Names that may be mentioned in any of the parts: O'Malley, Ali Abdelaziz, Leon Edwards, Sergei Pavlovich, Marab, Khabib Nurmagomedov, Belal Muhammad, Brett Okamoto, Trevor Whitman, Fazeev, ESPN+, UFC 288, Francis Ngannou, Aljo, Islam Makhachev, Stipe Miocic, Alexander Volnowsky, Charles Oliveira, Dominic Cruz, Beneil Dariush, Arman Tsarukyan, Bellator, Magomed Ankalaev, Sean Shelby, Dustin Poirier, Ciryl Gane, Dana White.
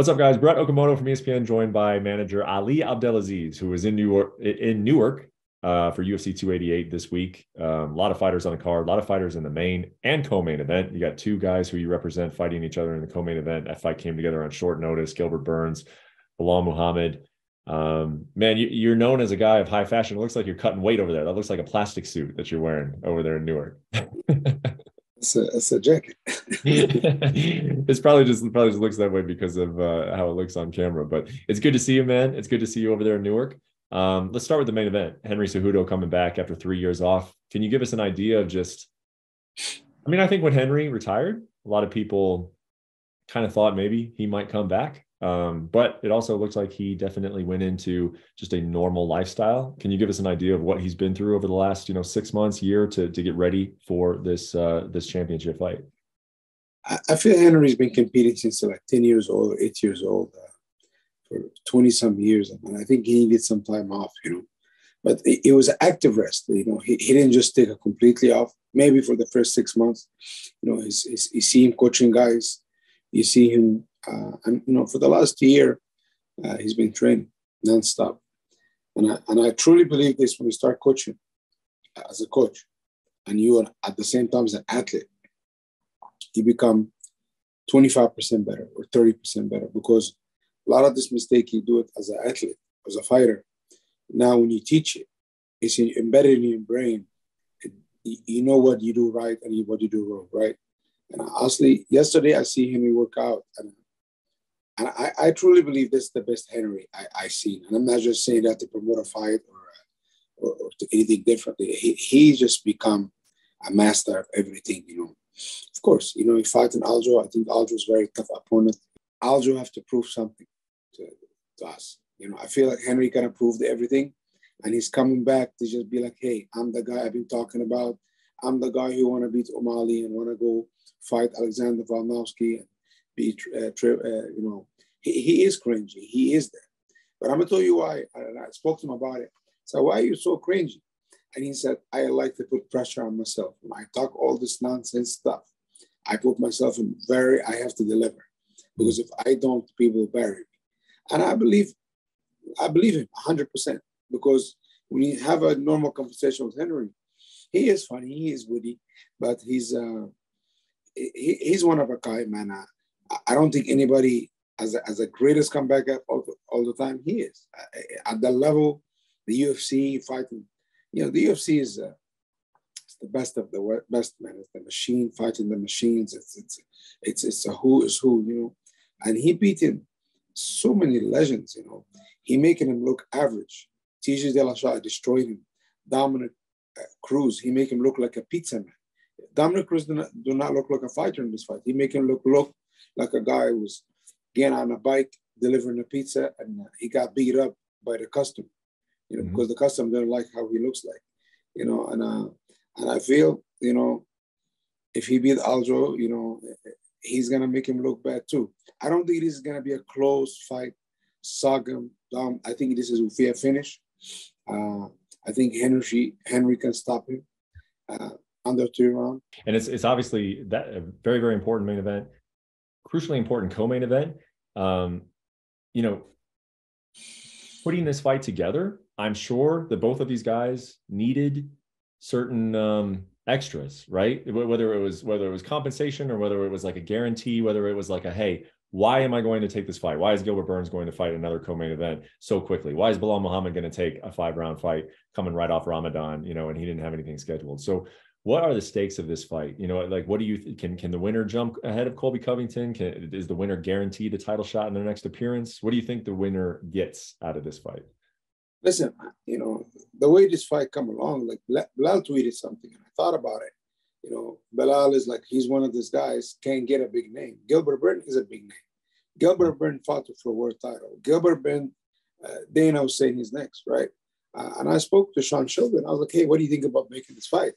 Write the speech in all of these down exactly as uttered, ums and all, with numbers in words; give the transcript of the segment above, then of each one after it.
What's up, guys? Brett Okamoto from E S P N, joined by manager Ali Abdelaziz, who was in Newark, in Newark uh, for U F C two eighty-eight this week. Um, a lot of fighters on the card, a lot of fighters in the main and co-main event. You got two guys who you represent fighting each other in the co-main event. That fight came together on short notice. Gilbert Burns, Belal Muhammad. Um, man, you, you're known as a guy of high fashion. It looks like you're cutting weight over there. That looks like a plastic suit that you're wearing over there in Newark. It's a, it's a jacket. It's probably just it probably just looks that way because of uh, how it looks on camera. But it's good to see you, man. It's good to see you over there in Newark. Um, let's start with the main event. Henry Cejudo coming back after three years off. Can you give us an idea of just? I mean, I think when Henry retired, a lot of people kind of thought maybe he might come back. Um, but it also looks like he definitely went into just a normal lifestyle. Can you give us an idea of what he's been through over the last, you know, six months, year to to get ready for this uh, this championship fight? I feel Henry's been competing since like ten years old, or eight years old, uh, for twenty some years, and I think he needed some time off, you know. But it, it was active rest, you know. He, he didn't just take a completely off. Maybe for the first six months, you know, he's, he's, you see him coaching guys, you see him. Uh, and, you know, for the last year, uh, he's been training nonstop. And I, and I truly believe this when you start coaching as a coach and you are at the same time as an athlete, you become twenty-five percent better or thirty percent better, because a lot of this mistake you do it as an athlete, as a fighter. Now, when you teach it, it's embedded in your brain. It, you know what you do right and what you do wrong, right? And honestly, yesterday I see Henry work out and And I, I truly believe this is the best Henry I, I've seen. And I'm not just saying that to promote a fight or, or, or to anything differently. He, he just become a master of everything, you know. Of course, you know, he fought in Aljo. I think Aljo is a very tough opponent. Aljo have to prove something to, to us. You know, I feel like Henry kind of proved everything. And he's coming back to just be like, hey, I'm the guy I've been talking about. I'm the guy who want to beat O'Malley and want to go fight Alexander Volnowsky. Be, uh, tri- uh, you know, he, he is cringy. He is there. But I'm going to tell you why. I, I spoke to him about it. So why are you so cringy? And he said, I like to put pressure on myself. When I talk all this nonsense stuff, I put myself in very, I have to deliver. Because if I don't, people bury me. And I believe, I believe him one hundred percent. Because when you have a normal conversation with Henry, he is funny, he is witty, but he's uh, he, he's one of a kind, man. I, I don't think anybody as a, as a greatest comeback all, all the time he is at the level the U F C fighting. You know, the U F C is uh, it's the best of the best, man. It's the machine fighting the machines. It's it's it's it's a who is who, you know. And he beating so many legends, you know. He making him look average. T J Dillashaw destroyed him. Dominic uh, Cruz, he make him look like a pizza man. Dominic Cruz do not, do not look like a fighter in this fight. He make him look look. Like a guy who was getting on a bike, delivering a pizza, and he got beat up by the customer, you know, mm-hmm. because the customer didn't like how he looks like, you know. And uh, and I feel, you know, if he beat Aljo, you know, he's going to make him look bad too. I don't think this is going to be a close fight, sog him down. I think this is a fair finish. Uh, I think Henry, Henry can stop him uh, under two rounds. And it's, it's obviously that a very, very important main event. Crucially important co-main event. Um, you know, putting this fight together, I'm sure that both of these guys needed certain um, extras, right? Whether it was whether it was compensation or whether it was like a guarantee, whether it was like a, hey, why am I going to take this fight? Why is Gilbert Burns going to fight another co-main event so quickly? Why is Belal Muhammad going to take a five-round fight coming right off Ramadan, you know, and he didn't have anything scheduled? So what are the stakes of this fight? You know, like, what do you th- can can the winner jump ahead of Colby Covington? Can, is the winner guaranteed a title shot in their next appearance? What do you think the winner gets out of this fight? Listen, you know, the way this fight come along, like Belal tweeted something, and I thought about it. You know, Belal is like, he's one of these guys can't get a big name. Gilbert Burns is a big name. Gilbert Burns fought for a world title. Gilbert Burns, uh, Dana was saying he's next, right? Uh, and I spoke to Sean Shelby. I was like, hey, what do you think about making this fight?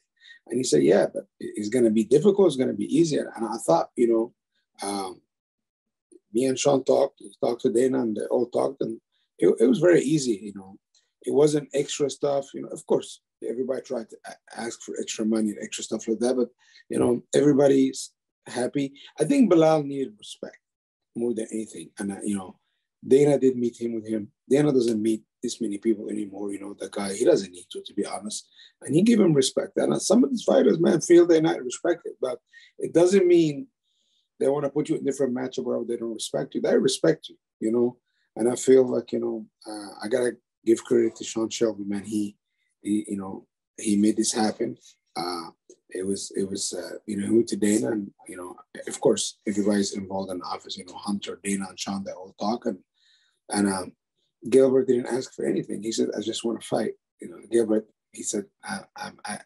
And he said, yeah, but it's going to be difficult. It's going to be easier. And I thought, you know, um, me and Sean talked, talked to Dana, and they all talked. And it, it was very easy, you know. It wasn't extra stuff. You know, of course, everybody tried to ask for extra money and extra stuff like that. But, you know, everybody's happy. I think Belal needed respect. more than anything. And, I, you know, Dana did meet him with him. Dana doesn't meet this many people anymore. You know, the guy, he doesn't need to, to be honest. And he gave him respect. And some of these fighters, man, feel they're not respected. But it doesn't mean they want to put you in a different matchup where they don't respect you. They respect you, you know. And I feel like, you know, uh, I got to give credit to Sean Shelby, man. He, he you know, he made this happen. Uh, it was, it was, uh, you know, he went to Dana and, you know, of course, everybody's involved in the office, you know, Hunter, Dana, and Sean, they all talk. And, and um, Gilbert didn't ask for anything. He said, I just want to fight. You know, Gilbert, he said, I, I, I.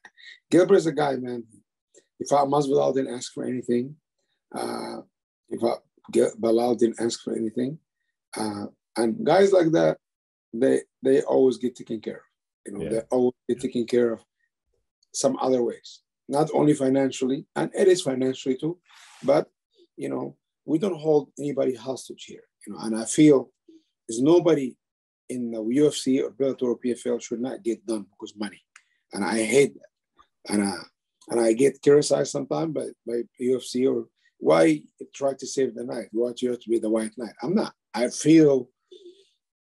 Gilbert's a guy, man. He fought Masvidal, didn't ask for anything. Uh, he fought Gil- Belal, didn't ask for anything. Uh, and guys like that, they they always get taken care of. You know, yeah. They always get taken care of some other ways, not only financially, and it is financially too, but, you know, we don't hold anybody hostage here. You know, and I feel there's nobody in the U F C or Bellator or P F L should not get done because money. And I hate that. And I, and I get criticized sometimes by, by U F C or why try to save the night? Why do you have to be the white knight? I'm not. I feel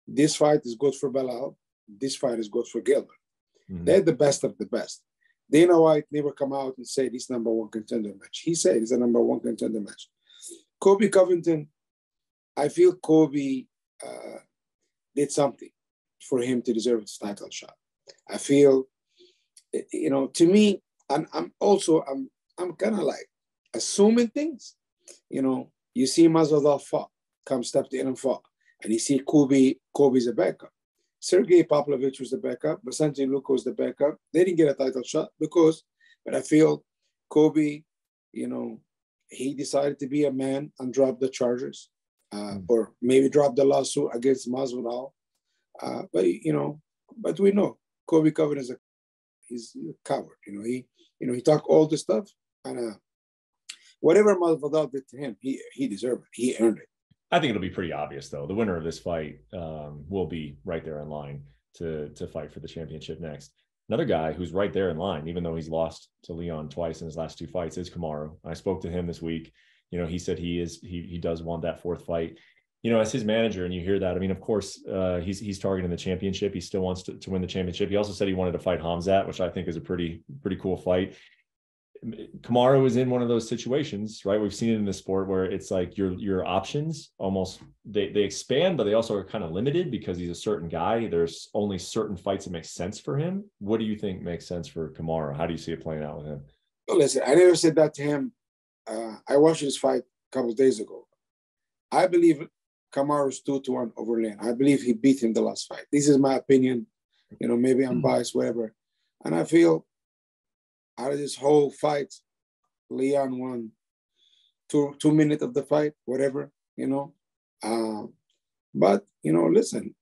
this fight is good for Belal. This fight is good for Gilbert. Mm-hmm. They're the best of the best. Dana White never come out and said he's number one contender match. He said it's a number one contender match. Colby Covington, I feel Colby uh, did something for him to deserve his title shot. I feel, you know, to me, and I'm also, I'm, I'm kind of like assuming things. You know, you see Masvidal fought, come step in and fought, and you see Colby, Colby's a backup. Sergei Pavlovich was the backup, Vasantin Luka was the backup. They didn't get a title shot because, but I feel Colby, you know, he decided to be a man and drop the charges uh, mm. or maybe drop the lawsuit against Masvidal. Uh, but, you know, but we know Colby Covington is a, he's a coward. You know, he, you know, he talked all this stuff and uh, whatever Masvidal did to him, he, he deserved it. He earned it. I think it'll be pretty obvious, though. The winner of this fight um, will be right there in line to, to fight for the championship next. Another guy who's right there in line, even though he's lost to Leon twice in his last two fights, is Kamaru. I spoke to him this week. You know, he said he is he he does want that fourth fight. You know, as his manager, and you hear that. I mean, of course, uh, he's he's targeting the championship. He still wants to, to win the championship. He also said he wanted to fight Khamzat, which I think is a pretty pretty cool fight. Kamaru is in one of those situations, right? We've seen it in the sport where it's like your your options almost, they, they expand, but they also are kind of limited because he's a certain guy. There's only certain fights that make sense for him. What do you think makes sense for Kamaru? How do you see it playing out with him? Well, listen, I never said that to him. Uh, I watched his fight a couple of days ago. I believe Kamaru's two to one over Leon. I believe he beat him the last fight. This is my opinion. You know, maybe I'm biased, whatever. And I feel out of this whole fight, Leon won two two minutes of the fight, whatever, you know. Uh, but, you know, listen,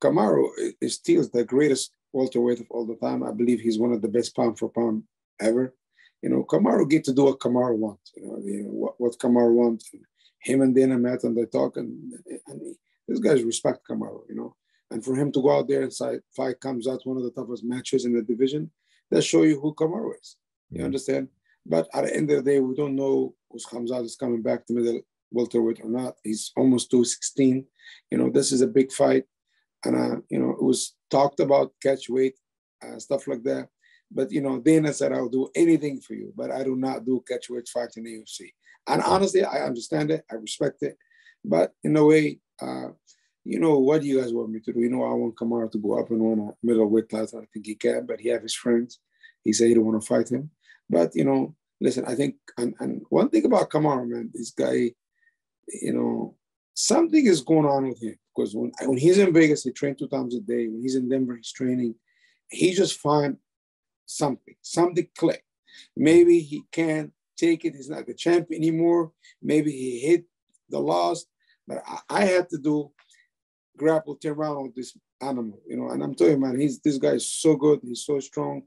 Kamaru is still the greatest welterweight of all the time. I believe he's one of the best pound for pound ever. You know, Kamaru get to do what Kamaru wants, you know, you know what, what Kamaru wants. And him and Dana met and they talk, and, and he, these guys respect Kamaru, you know. And for him to go out there and say, fight comes out one of the toughest matches in the division, that show you who Kamaru is. You mm-hmm. understand? But at the end of the day, we don't know who's Khamzat is coming back to middle welterweight or not. He's almost two sixteen. You know, this is a big fight. And, uh, you know, it was talked about catch weight, uh, stuff like that. But, you know, Dana said, I'll do anything for you, but I do not do catch weight fight in the U F C. And honestly, I understand it. I respect it. But in a way, uh, you know, what do you guys want me to do? You know, I want Kamaru to go up and win a middleweight title. I think he can, but he have his friends. He said he don't want to fight him. But, you know, listen, I think, and, and one thing about Kamaru, man, this guy, you know, something is going on with him. Because when, when he's in Vegas, he trains two times a day. When he's in Denver, he's training. He just find something, something click. Maybe he can't take it. He's not the champ anymore. Maybe he hit the loss. But I, I had to do grapple, turn around with this animal, you know, and I'm telling you, man, he's, this guy is so good, he's so strong.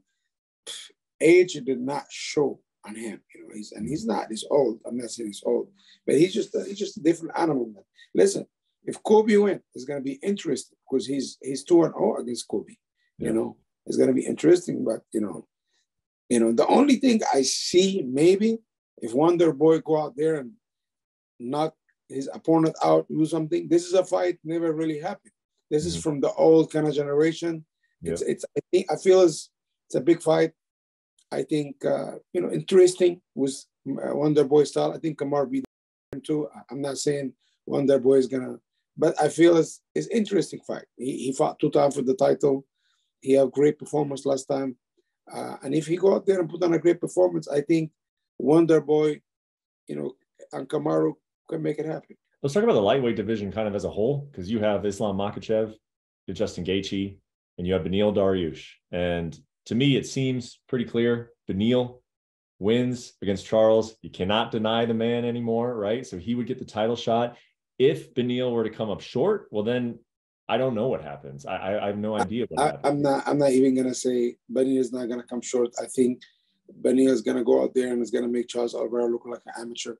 Pff, age did not show on him, you know, he's, and he's not, he's old, I'm not saying he's old, but he's just, a, he's just a different animal, man. Listen, if Colby wins, it's going to be interesting, because he's he's two and oh against Colby, yeah. You know, it's going to be interesting, but, you know, you know, the only thing I see, maybe, if Wonder Boy go out there and knock his opponent out, do something. This is a fight never really happened. This is from the old kind of generation. Yeah. It's, it's. I think I feel it's, it's a big fight. I think uh, you know, interesting with Wonder Boy style. I think Kamaru beat him too. I'm not saying Wonder Boy is gonna, but I feel it's it's interesting fight. He, he fought two times for the title. He had great performance last time, uh, and if he go out there and put on a great performance, I think Wonder Boy, you know, and Kamaru can make it happen. Let's talk about the lightweight division kind of as a whole, because you have Islam Makhachev, you have Justin Gaethje, and you have Beneil Dariush. And to me, it seems pretty clear. Beneil wins against Charles. You cannot deny the man anymore, right? So he would get the title shot. If Beneil were to come up short, well, then I don't know what happens. I, I, I have no idea what I, happens. I'm not, I'm not even going to say Beneil is not going to come short. I think Beneil is going to go out there and is going to make Charles Oliveira look like an amateur.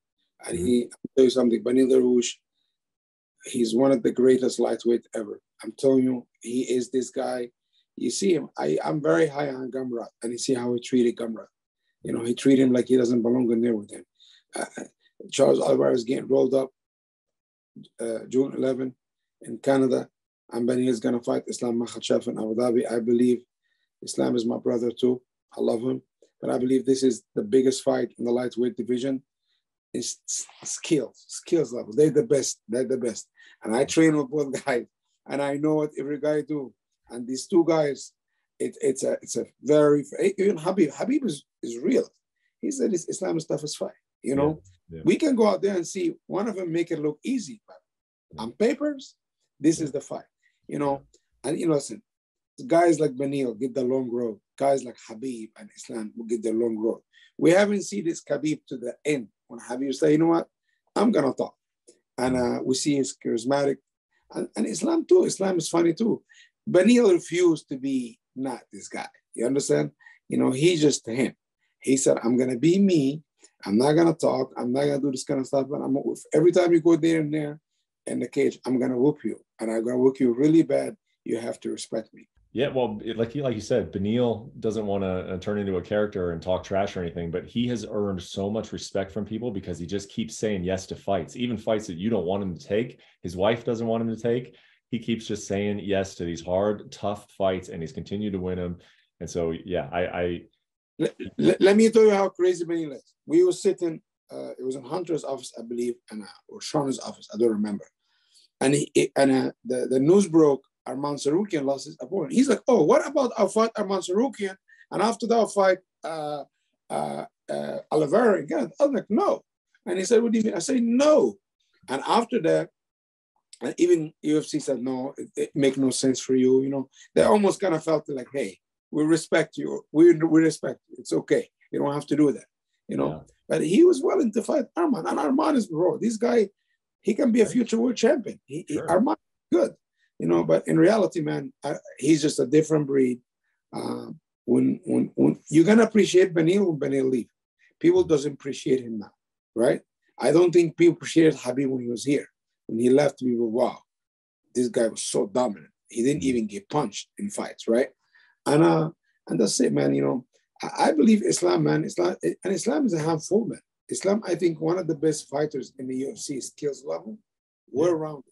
And mm-hmm. he, I'll tell you something, Beneil Dariush, he's one of the greatest lightweight ever. I'm telling you, he is this guy. You see him, I, I'm very high on Gamrot, and you see how he treated Gamrot. You know, he treated him like he doesn't belong in there with him. Uh, Charles Oliveira is getting rolled up uh, June eleventh in Canada, and Beneil is going to fight Islam Makhachev in Abu Dhabi. I believe Islam is my brother too. I love him. But I believe this is the biggest fight in the lightweight division. Is skills, skills level. They're the best. They're the best. And I train with both guys, and I know what every guy do. And these two guys, it, it's a, it's a very even Khabib. Khabib is, is real. He said it's Islam's toughest fight. You know, yeah, yeah. We can go out there and see one of them make it look easy, but on papers, this is the fight. You know, and you know, listen, guys like Beneil get the long road. Guys like Khabib and Islam will get the long road. We haven't seen this Khabib to the end. When Khabib say, you know what, I'm going to talk. And uh, we see he's charismatic. And, and Islam too, Islam is funny too. Beneil refused to be not this guy. You understand? You know, he's just him. He said, I'm going to be me. I'm not going to talk. I'm not going to do this kind of stuff. But I'm every time you go there and there in the cage, I'm going to whoop you. And I'm going to whoop you really bad. You have to respect me. Yeah, well, it, like, like you said, Beneil doesn't want to uh, turn into a character and talk trash or anything, but he has earned so much respect from people because he just keeps saying yes to fights, even fights that you don't want him to take. His wife doesn't want him to take. He keeps just saying yes to these hard, tough fights, and he's continued to win them. And so, yeah, I... I let, let, let me tell you how crazy Beneil is. We were sitting, uh, it was in Hunter's office, I believe, and uh, or Sean's office, I don't remember. And, he, and uh, the, the news broke, Arman Tsarukyan lost his opponent. He's like, oh, what about our fight, Arman Tsarukyan? And after that fight, uh, uh, uh, Oliveira again. I was like, no. And he said, what do you mean? I said, no. And after that, and even U F C said, no, it, it make no sense for you. You know, they almost kind of felt like, hey, we respect you. We, we respect you. It's okay. You don't have to do that. You know, yeah. But he was willing to fight Arman. And Arman is, bro, this guy, he can be a future world champion. He, sure. he, Arman is good. You know, but in reality, man, I, he's just a different breed. Uh, when, when when you're gonna appreciate Beneil when Beneil leave, people doesn't appreciate him now, right? I don't think people appreciated Khabib when he was here. When he left, we were wow, this guy was so dominant. He didn't even get punched in fights, right? And uh, and that's it, man. You know, I, I believe Islam, man. Islam and Islam is a handful, man. Islam, I think, one of the best fighters in the U F C skills level, well rounded.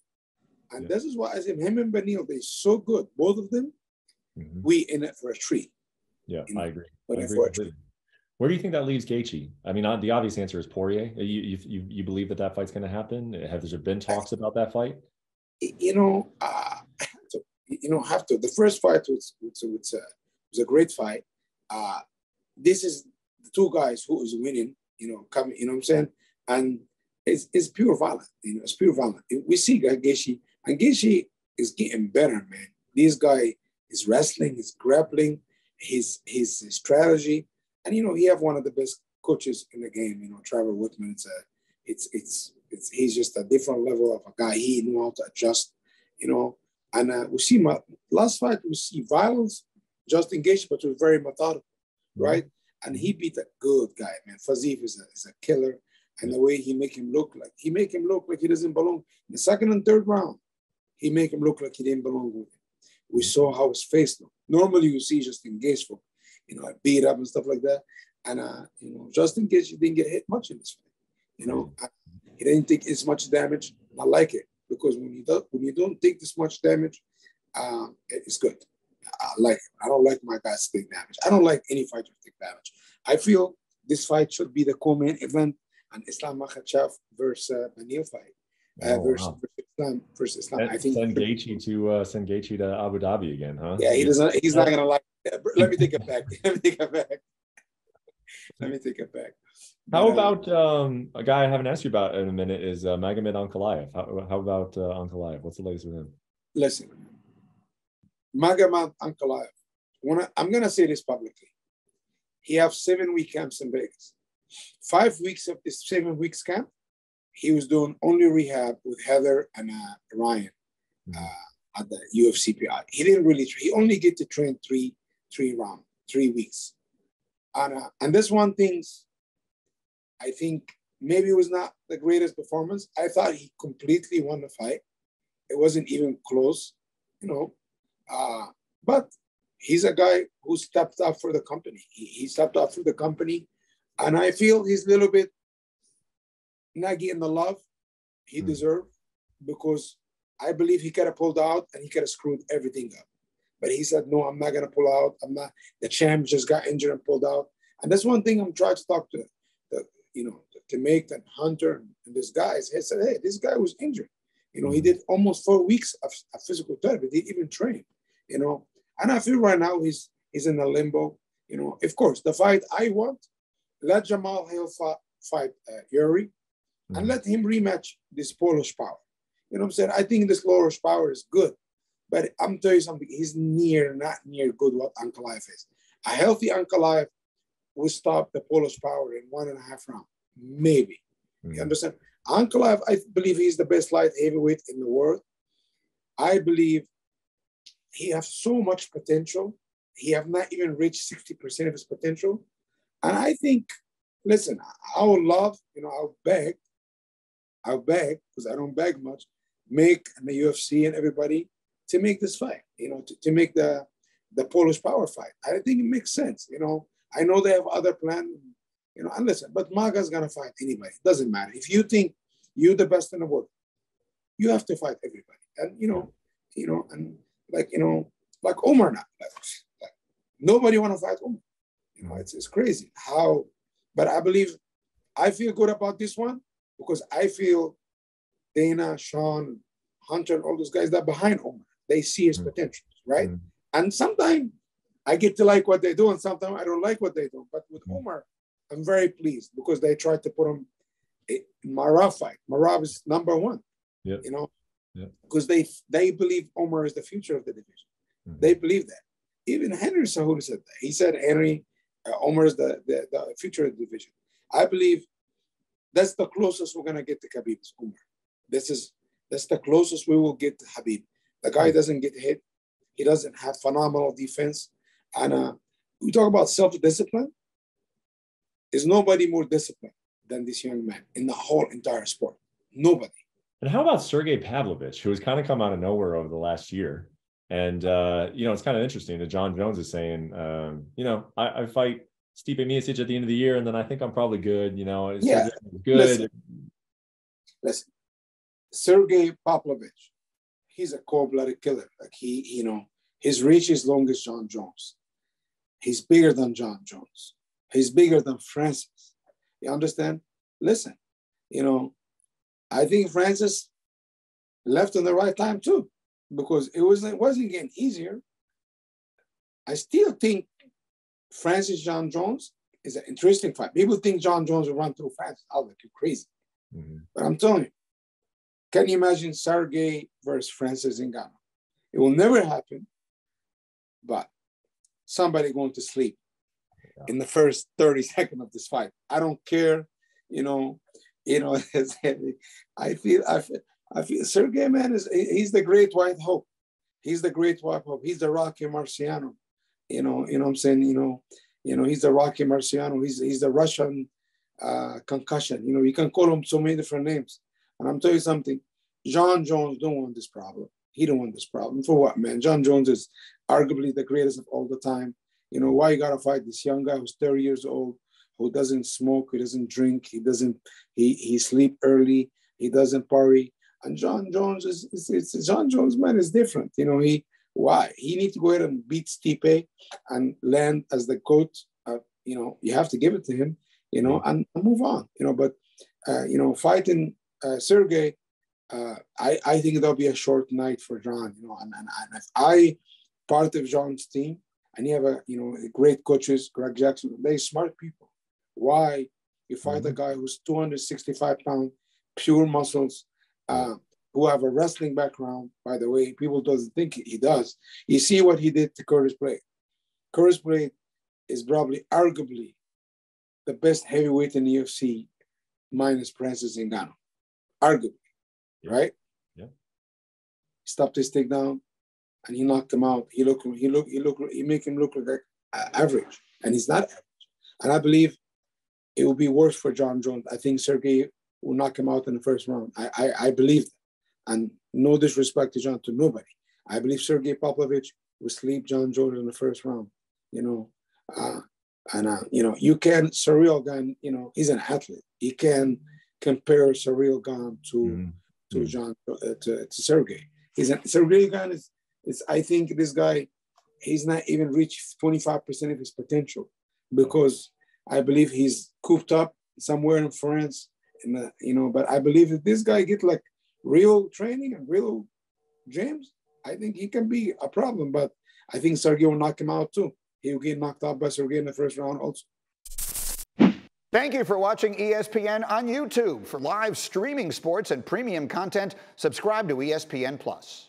And yeah. This is why I said him and Beneil, they're so good. Both of them, mm-hmm. we in it for a treat. Yeah, in I agree. I agree for a treat. Where do you think that leaves Gaethje? I mean, the obvious answer is Poirier. You you, you believe that that fight's going to happen? Have there been talks I, about that fight? You know, uh, to, you know, have to. The first fight was was, was, uh, was a great fight. Uh, this is the two guys who is winning. You know, coming. You know what I'm saying? And it's it's pure violence. You know, it's pure violence. We see Gaethje. And Gaethje is getting better, man. This guy is wrestling, he's grappling, his his strategy, and you know he have one of the best coaches in the game. You know, Trevor Whitman. It's a, it's it's it's he's just a different level of a guy. He knew how to adjust, you know. And uh, we see my last fight, we see violence, Justin Gaethje, but was very methodical, right? And he beat a good guy, man. Fazeev is a is a killer, and the way he make him look like he make him look like he doesn't belong. In the second and third round. He make him look like he didn't belong with him. We saw how his face looked. Normally, you see Justin Gaethje, for, you know, beat up and stuff like that. And uh, you know, Justin Gaethje didn't get hit much in this fight. You know, I, He didn't take as much damage. I like it because when you don't, when you don't take this much damage, um, it's good. I like it. I don't like my guys to take damage. I don't like any fighter to take damage. I feel this fight should be the co-main event, and Islam Makhachev versus uh, Beneil fight. Uh, oh, versus, wow. versus Islam. Versus Islam. I think send Gaethje to uh, send Gaethje to Abu Dhabi again, huh? Yeah, he doesn't. He's not gonna like that. Let me take it back. Let me take it back. Let me take it back. How yeah. about um, a guy I haven't asked you about in a minute is uh, Magomed Ankalaev. How, how about uh, Ankalaev? What's the latest with him? Listen, Magomed Ankalaev. When I, I'm gonna say this publicly. He has seven week camps in Vegas. Five weeks of this seven weeks camp, he was doing only rehab with Heather and uh, Ryan uh, at the U F C P I. He didn't really. He only get to train three, three rounds, three weeks, and uh, and that's one thing. I think maybe it was not the greatest performance. I thought he completely won the fight. It wasn't even close, you know. Uh, but he's a guy who stepped up for the company. He, he stepped up for the company. And I feel he's a little bit not getting the love he mm. deserved, because I believe he could have pulled out and he could have screwed everything up. But he said, no, I'm not going to pull out. I'm not. The champ just got injured and pulled out. And that's one thing I'm trying to talk to him. You know, to make that Hunter and this guy, he said, hey, this guy was injured. You know, he did almost four weeks of, of physical therapy. They even trained, you know. And I feel right now he's he's in a limbo. You know, of course, the fight I want, let Jamal Hill fight, fight uh, Uri mm-hmm. and let him rematch this Polish power. You know what I'm saying? I think this Polish power is good. But I'm telling you something, he's near, not near good what Ankalaev is. A healthy Ankalaev will stop the Polish power in one and a half round, maybe. Mm-hmm. You understand? Ankalaev, I believe he's the best light heavyweight in the world. I believe he has so much potential. He have not even reached sixty percent of his potential. And I think, listen, I would love, you know, I'll beg, I'll beg, because I don't beg much, make the U F C and everybody to make this fight, you know, to, to make the, the Polish power fight. I think it makes sense, you know. I know they have other plans, you know, and listen, but Maga's going to fight anybody. It doesn't matter. If you think you're the best in the world, you have to fight everybody. And, you know, you know, and like, you know, like Umar now, like, like nobody want to fight Umar. You know, it's, it's crazy how, but I believe, I feel good about this one because I feel Dana, Sean, Hunter, all those guys that are behind Umar, they see his potential, right? Mm-hmm. And sometimes, I get to like what they do, and sometimes I don't like what they do. But with Umar, I'm very pleased because they tried to put him in Marab fight. Marab is number one, yep. you know, because yep. they they believe Umar is the future of the division. Mm-hmm. They believe that. Even Henry Cejudo said that. He said Henry uh, Umar is the, the the future of the division. I believe that's the closest we're gonna get to Khabib's Umar. This is that's the closest we will get to Khabib. The guy doesn't get hit. He doesn't have phenomenal defense. And uh, we talk about self-discipline. There's nobody more disciplined than this young man in the whole entire sport. Nobody. And how about Sergei Pavlovich, who has kind of come out of nowhere over the last year? And, uh, you know, it's kind of interesting that John Jones is saying, um, you know, I, I fight Stipe Miocic at the end of the year, and then I think I'm probably good. You know, it's yeah. good. Listen. Listen, Sergei Pavlovich, he's a cold-blooded killer. Like he, you know, his reach is long as John Jones. He's bigger than John Jones. He's bigger than Francis. You understand? Listen, you know, I think Francis left in the right time too, because it wasn't, it wasn't getting easier. I still think Francis John Jones is an interesting fight. People think John Jones will run through Francis. I'll look you crazy. Mm-hmm. But I'm telling you, can you imagine Sergei versus Francis Ngannou? It will never happen, but somebody going to sleep yeah. in the first thirty seconds of this fight. I don't care, you know, you know. I feel, I feel, I feel. Sergei, man, is he's the great white hope. He's the great white hope. He's the Rocky Marciano. You know, you know what I'm saying. You know, you know. He's the Rocky Marciano. He's he's the Russian uh, concussion. You know, you can call him so many different names. And I'm telling you something. John Jones don't want this problem. He don't want this problem. For what, man? John Jones is arguably the greatest of all the time. You know, why you got to fight this young guy who's thirty years old, who doesn't smoke, he doesn't drink, he doesn't, he, he sleep early, he doesn't party. And John Jones is, is, is John Jones, man, is different. You know, he, why? He needs to go ahead and beat Stipe and land as the goat. Uh, you know, you have to give it to him, you know, and move on, you know, but, uh, you know, fighting uh, Sergei, uh, I, I think it'll be a short night for John, you know, and, and, and if I, part of John's team, and you have a, you know, great coaches, Greg Jackson, they smart people. Why you fight a guy who's two hundred sixty-five pounds, pure muscles, uh, who have a wrestling background, by the way, people doesn't think he does. You see what he did to Curtis Blade. Curtis Blade is probably arguably the best heavyweight in the U F C minus Francis Ngannou, arguably, yeah. Right? Yeah. He stopped his takedown and he knocked him out. He looked, he looked, he looked, he make him look like average, and he's not average. And I believe it will be worse for John Jones. I think Sergei will knock him out in the first round. I, I, I believe that. And no disrespect to John, to nobody. I believe Sergei Pavlovich will sleep John Jones in the first round. You know, uh, and uh, you know, you can Ciryl Gane. You know, he's an athlete. He can compare Ciryl Gane to mm. to John uh, to, to Sergei. He's an, Ciryl Gane is. It's, I think this guy, he's not even reached twenty-five percent of his potential, because I believe he's cooped up somewhere in France, in the, you know, but I believe if this guy get like real training and real gyms, I think he can be a problem, but I think Sergei will knock him out too. He will get knocked out by Sergei in the first round also. Thank you for watching E S P N on YouTube. For live streaming sports and premium content, subscribe to E S P N plus.